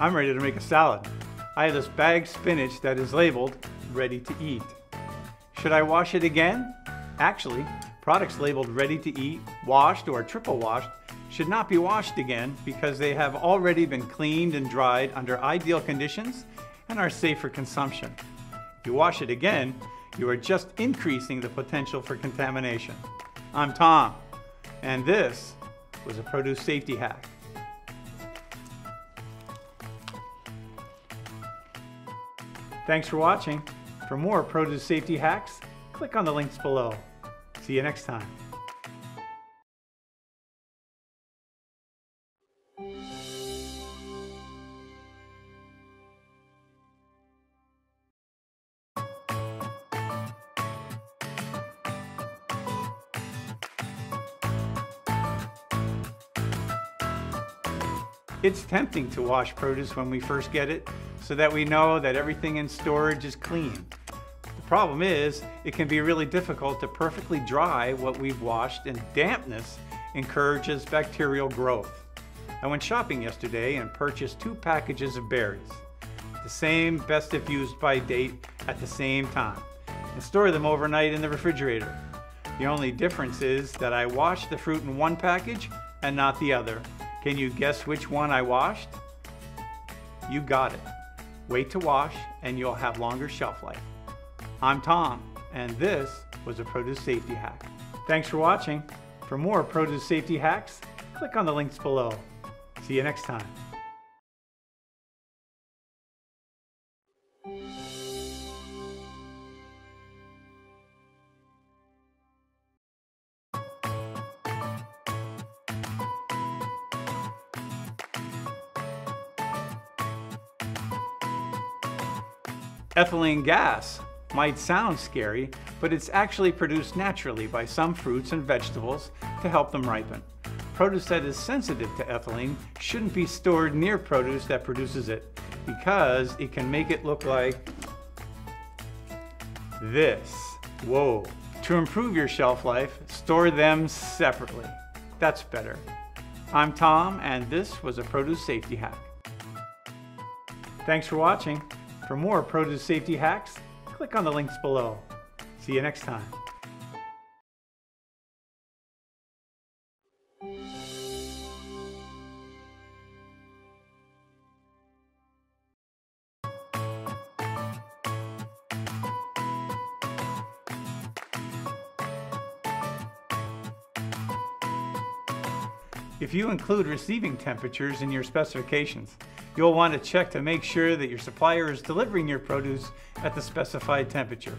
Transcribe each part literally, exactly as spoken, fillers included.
I'm ready to make a salad. I have this bagged spinach that is labeled ready to eat. Should I wash it again? Actually, products labeled ready to eat, washed, or triple washed should not be washed again because they have already been cleaned and dried under ideal conditions and are safe for consumption. If you wash it again, you are just increasing the potential for contamination. I'm Tom, and this was a produce safety hack. Thanks for watching. For more produce safety hacks, click on the links below. See you next time. It's tempting to wash produce when we first get it so that we know that everything in storage is clean. The problem is, it can be really difficult to perfectly dry what we've washed, and dampness encourages bacterial growth. I went shopping yesterday and purchased two packages of berries, the same best if used by date at the same time, and store them overnight in the refrigerator. The only difference is that I washed the fruit in one package and not the other. Can you guess which one I washed? You got it. Wait to wash and you'll have longer shelf life. I'm Tom, and this was a produce safety hack. Thanks for watching. For more produce safety hacks, click on the links below. See you next time. Ethylene gas might sound scary, but it's actually produced naturally by some fruits and vegetables to help them ripen. Produce that is sensitive to ethylene shouldn't be stored near produce that produces it, because it can make it look like this. Whoa. To improve your shelf life, store them separately. That's better. I'm Tom, and this was a produce safety hack. Thanks for watching. For more produce safety hacks, click on the links below. See you next time. If you include receiving temperatures in your specifications, you'll want to check to make sure that your supplier is delivering your produce at the specified temperature.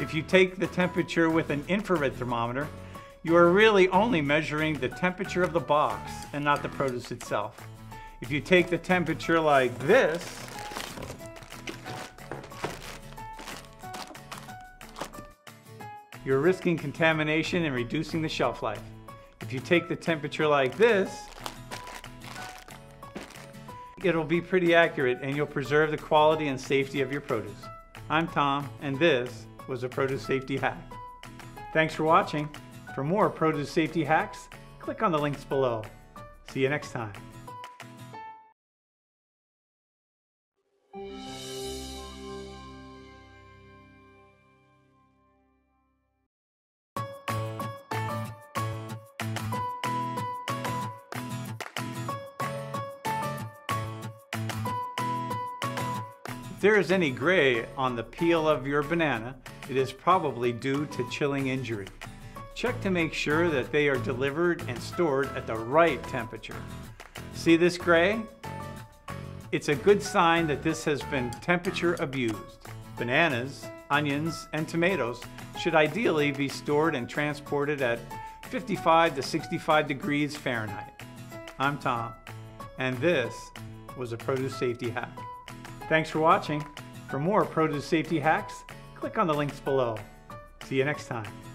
If you take the temperature with an infrared thermometer, you are really only measuring the temperature of the box and not the produce itself. If you take the temperature like this, you're risking contamination and reducing the shelf life. If you take the temperature like this, it'll be pretty accurate and you'll preserve the quality and safety of your produce. I'm Tom, and this was a produce safety hack. Thanks for watching. For more produce safety hacks, click on the links below. See you next time. If there is any gray on the peel of your banana, it is probably due to chilling injury. Check to make sure that they are delivered and stored at the right temperature. See this gray? It's a good sign that this has been temperature abused. Bananas, onions, and tomatoes should ideally be stored and transported at fifty-five to sixty-five degrees Fahrenheit. I'm Tom, and this was a produce safety hack. Thanks for watching. For more produce safety hacks, click on the links below. See you next time.